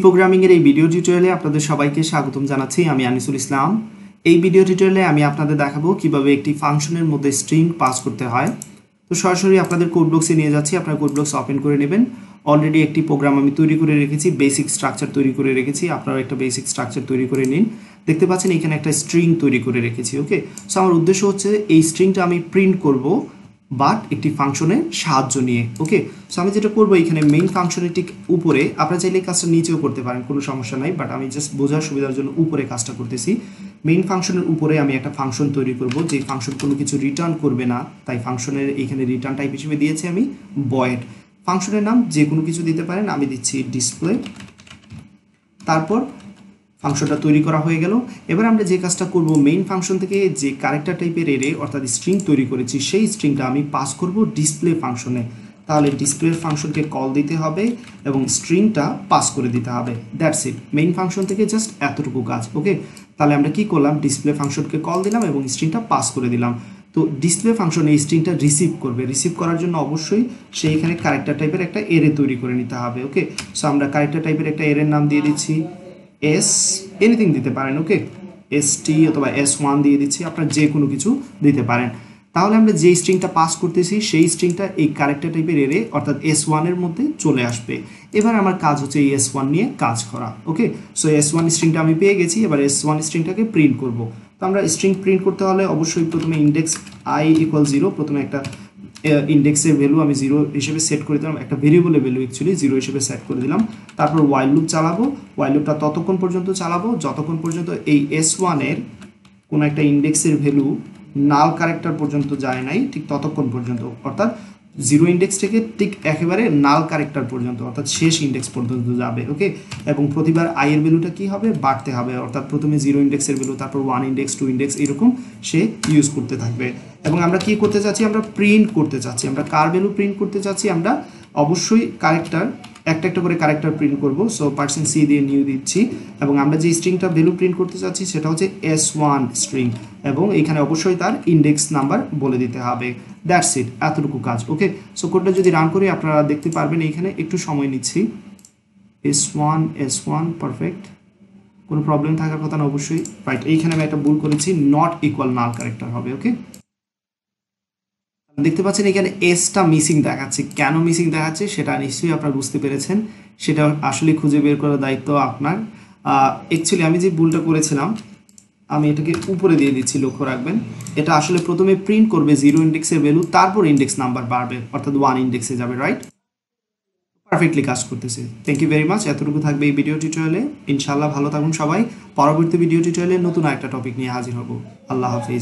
Programming एर video टिउटोरियाले आपनादेर सबाइके स्वागतम जानाच्छि। आमि आनिसुल इस्लाम। এই ভিডিও টিউটোরিয়ালে আমি আপনাদের দেখাবো কিভাবে একটি ফাংশনের মধ্যে স্ট্রিং পাস করতে হয়। তো সরাসরি আপনাদের কোড ব্লকসে নিয়ে যাচ্ছি, আপনারা কোড ব্লকস ওপেন করে নেবেন। অলরেডি একটি প্রোগ্রাম আমি তৈরি করে রেখেছি, বেসিক স্ট্রাকচার তৈরি করে রেখেছি, আপনারা একটা বেসিক স্ট্রাকচার তৈরি করে নিন। দেখতে পাচ্ছেন এখানে একটা স্ট্রিং তৈরি করে রেখেছি। ওকে, সো আমার উদ্দেশ্য হচ্ছে এই স্ট্রিংটা আমি প্রিন্ট করব বাট একটি ফাংশনের সাহায্য নিয়ে। ওকে, সো আমি যেটা করবো এখানে মেইন ফাংশনের ঠিক উপরে, আপনারা চাইলে কাজটা নিচেও করতে পারেন, কোনো সমস্যা নাই, বাট আমি জাস্ট বোঝার সুবিধার জন্য উপরে কাজটা করতেছি। মেইন ফাংশনের উপরে আমি একটা ফাংশন তৈরি করব, যে ফাংশন কোনো কিছু রিটার্ন করবে না, তাই ফাংশনের এখানে রিটার্ন টাইপ হিসেবে দিয়েছি আমি ভয়েড। ফাংশনের নাম যে কোনো কিছু দিতে পারেন, আমি দিচ্ছি ডিসপ্লে। তারপর ফাংশনটা তৈরি করা হয়ে গেল। এবার আমরা যে কাজটা করব, মেইন ফাংশন থেকে যে ক্যারেক্টার টাইপের এরে অর্থাৎ স্ট্রিং তৈরি করেছি, সেই স্ট্রিংটা আমি পাস করব ডিসপ্লে ফাংশনে। তাহলে ডিসপ্লে ফাংশনকে কল দিতে হবে এবং স্ট্রিংটা পাস করে দিতে হবে। দ্যাটস ইট, মেইন ফাংশন থেকে জাস্ট এতটুকু কাজ। ওকে, তাহলে আমরা কি করলাম, ডিসপ্লে ফাংশনকে কল দিলাম এবং স্ট্রিংটা পাস করে দিলাম। তো ডিসপ্লে ফাংশন এই স্ট্রিংটা রিসিভ করবে, রিসিভ করার জন্য অবশ্যই সেইখানে ক্যারেক্টার টাইপের একটা এরে তৈরি করে নিতে হবে। ওকে, সো আমরা ক্যারেক্টার টাইপের একটা এরের নাম দিয়ে দিচ্ছি এস, এনিথিং দিতে পারেন। ওকে, এসটি অথবা S1 দিয়ে দিচ্ছি, আপনারা যে কোনো কিছু দিতে পারেন। তাহলে আমরা যে স্ট্রিংটা পাস করতেছি সেই স্ট্রিংটা এই ক্যারেক্টার টাইপের এরে অর্থাৎ S1 এর মধ্যে চলে আসবে। এবার আমার কাজ হচ্ছে এই S1 নিয়ে কাজ করা। ওকে, সো S1 স্ট্রিংটা আমি পেয়ে গেছি, এবার S1 স্ট্রিংটাকে প্রিন্ট করব। তো আমরা স্ট্রিং প্রিন্ট করতে হলে অবশ্যই প্রথমে ইন্ডেক্স i = 0, প্রথমে একটা ইন্ডেক্সের ভ্যালু আমি 0 হিসেবে সেট করে দিলাম, একটা ভেরিয়েবলের ভ্যালু অ্যাকচুয়ালি 0 হিসেবে সেট করে দিলাম। তারপর ওয়াইল লুপ চালাবো, ওয়াইল লুপটা ততক্ষণ পর্যন্ত চালাবো যতক্ষণ পর্যন্ত এই S1 এর কোনো একটা ইন্ডেক্সের ভ্যালু নাল ক্যারেক্টার পর্যন্ত যায় নাই, ঠিক ততক্ষণ পর্যন্ত, অর্থাৎ 0 ইন্ডেক্স থেকে ঠিক একেবারে নাল ক্যারেক্টার পর্যন্ত অর্থাৎ শেষ ইন্ডেক্স পর্যন্ত যাবে। ওকে, এবং প্রতিবার i এর ভ্যালুটা কি হবে, বাড়তে হবে, অর্থাৎ প্রথমে 0 ইন্ডেক্সের ভ্যালু, তারপর 1 ইন্ডেক্স, 2 ইন্ডেক্স, এরকম সে ইউজ করতে থাকবে। এবং আমরা কি করতে চাচ্ছি, আমরা প্রিন্ট করতে চাচ্ছি, আমরা কার ভ্যালু প্রিন্ট করতে চাচ্ছি, আমরা অবশ্যই ক্যারেক্টার একটা একটা করে ক্যারেক্টার প্রিন্ট করব। সো %c দিয়ে নিউ দিচ্ছি, এবং আমরা যে স্ট্রিংটা ভ্যালু প্রিন্ট করতে চাচ্ছি সেটা হচ্ছে S1 স্ট্রিং, এবং এখানে অবশ্যই তার ইন্ডেক্স নাম্বার বলে দিতে হবে। দ্যাটস ইট, এতটুকু কাজ। ওকে, সো কোডটা যদি রান করি আপনারা দেখতে পারবেন, এইখানে একটু সময় নিচ্ছি। S1 পারফেক্ট, কোনো প্রবলেম থাকার কথা না অবশ্যই, রাইট। এইখানে আমি একটা ভুল করেছি, not equal নাল ক্যারেক্টার হবে। ওকে, দেখতে পাচ্ছেন এখানে এসটা মিসিং দেখাচ্ছে, কেন মিসিং দেখাচ্ছে সেটা নিশ্চয়ই আপনারা বুঝতে পেরেছেন, সেটা আসলে খুঁজে বের করার দায়িত্ব আপনার। অ্যাকচুয়ালি আমি যে ভুলটা করেছিলাম, আমি এটাকে উপরে দিয়ে দিচ্ছি, লক্ষ্য রাখবেন। এটা আসলে প্রথমে প্রিন্ট করবে 0 ইন্ডেক্সের ভ্যালু, তারপর ইন্ডেক্স নাম্বার বাড়বে অর্থাৎ 1 ইন্ডেক্সে যাবে, রাইট। পারফেক্টলি কাজ করতেছে। থ্যাংক ইউ ভেরি মাচ, এতটুকু থাকবে এই ভিডিও টিউটোরিয়ালে। ইনশাআল্লাহ ভালো থাকুন সবাই, পরবর্তী ভিডিও টিউটোরিয়ালে নতুন একটা টপিক নিয়ে হাজির হব। আল্লাহ হাফেজ।